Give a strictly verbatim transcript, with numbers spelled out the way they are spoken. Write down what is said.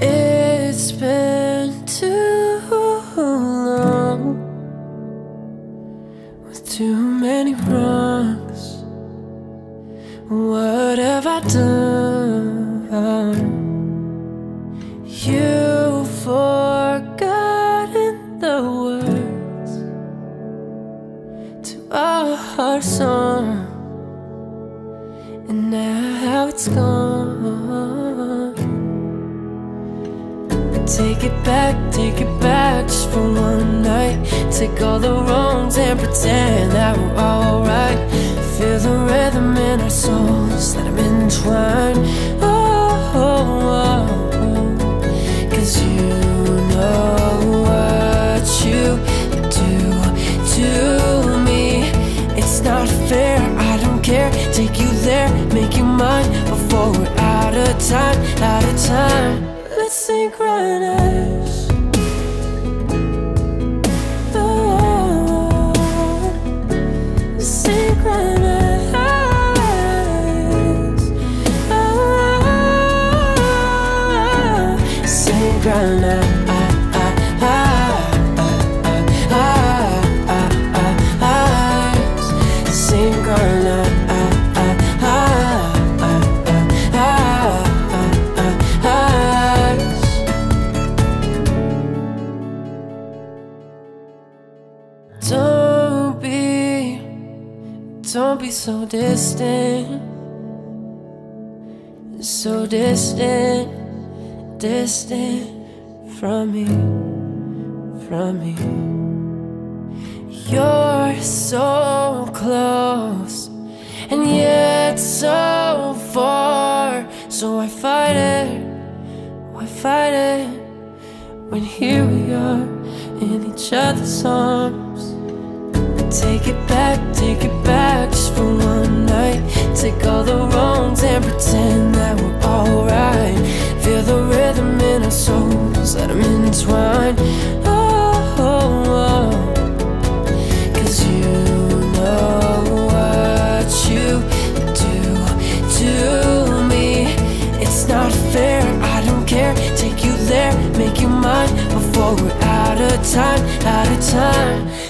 It's been too long, with too many wrongs. What have I done? You've forgotten the words to our song, and now it's gone. Take it back, take it back, just for one night. Take all the wrongs and pretend that we're alright. Feel the rhythm in our souls, let them entwine. Oh, oh, oh. Cause you know what you do to me. It's not fair, I don't care. Take you there, make you mine, before we're out of time, out of time. Let's synchronize. Oh, synchronize. Oh, synchronize. Don't be, don't be so distant, so distant, distant from me, from me. You're so close, and yet so far. So why fight it, why fight it, when here we are in each other's arms? Take it back, take it back, just for one night. Take all the wrongs and pretend that we're alright. Feel the rhythm in our souls, let them entwine. Oh, oh, oh. Cause you know what you do to me. It's not fair, I don't care. Take you there, make you mine, before we're out of time, out of time.